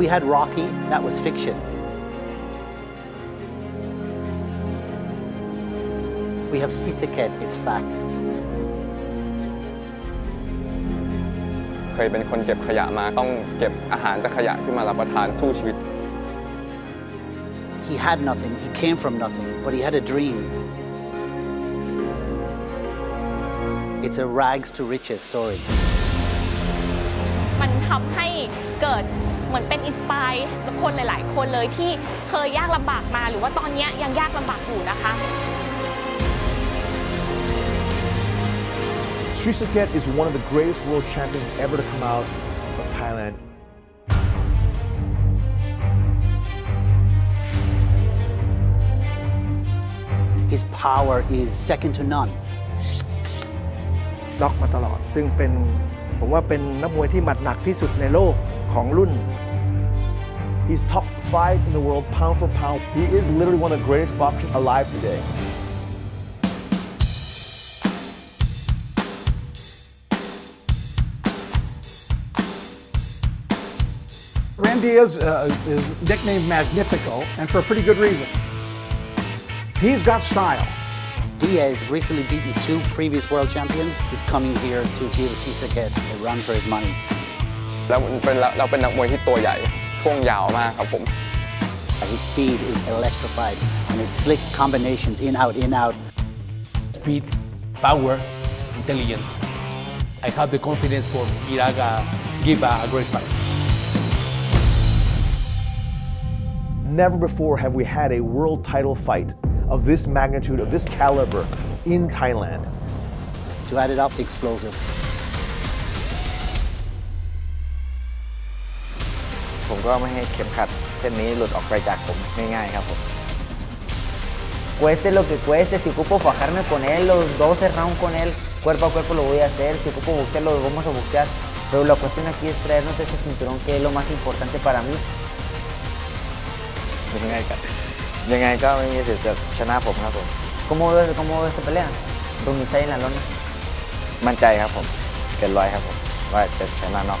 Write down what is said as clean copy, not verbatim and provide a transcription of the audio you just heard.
We had Rocky, that was fiction. We have Srisaket, it's fact. เคยเป็นคนเก็บขยะมาต้องเก็บอาหารจากขยะที่มารับประทานสู้ชีวิต He had nothing. He came from nothing, but he had a dream. It's a rags to riches story. มันทำให้เกิดเหมือนเป็นอินสปายคนหลายๆคนเลยที่เคยยากลำบากมาหรือว่าตอนนี้ยังยากลำบากอยู่นะคะ Srisaket is one of the greatest world champions ever to come out of Thailand. His power is second to none. ล็อกมาตลอดซึ่งเป็นผมว่าเป็นนักมวยที่หมัดหนักที่สุดในโลกของรุ่น He's top 5 in the world pound for pound. He is literally one of the greatest boxers alive today. Iran Diaz is nicknamed Magnifico, and for a pretty good reason. He's got style. Diaz recently beaten 2 previous world champions. He's coming here to give Srisaket a run for his money. เราเป็นนักมวยที่ตัวใหญ่ช่วงยาวมากครับผม His speed is electrified, and his slick combinations in out in out. Speed, power, intelligence. I have the confidence for Iran give a great fight. Never before have we had a world title fight of this magnitude, of this caliber, in Thailand. To add it up, explosive. ผมก็ไม่ให้เข็มขัดเส้นนี้หลุดออกไปจากผมง่ายๆครับผม Cueste lo que cueste, si ocupo fajarme con él, los 12 rounds con él, cuerpo a cuerpo lo voy a hacer, si ocupo boxear, lo vamos a boxear. Pero la cuestión aquí es traernos ese cinturón que es lo más importante para mí. ยังไงก็ไม่มีสิทธิ์จะชนะผมครับผม ¿Cómo ves esta pelea? Rungvisai en la lona มั่นใจครับผมเกินร้อยครับผมว่าจะชนะน็อก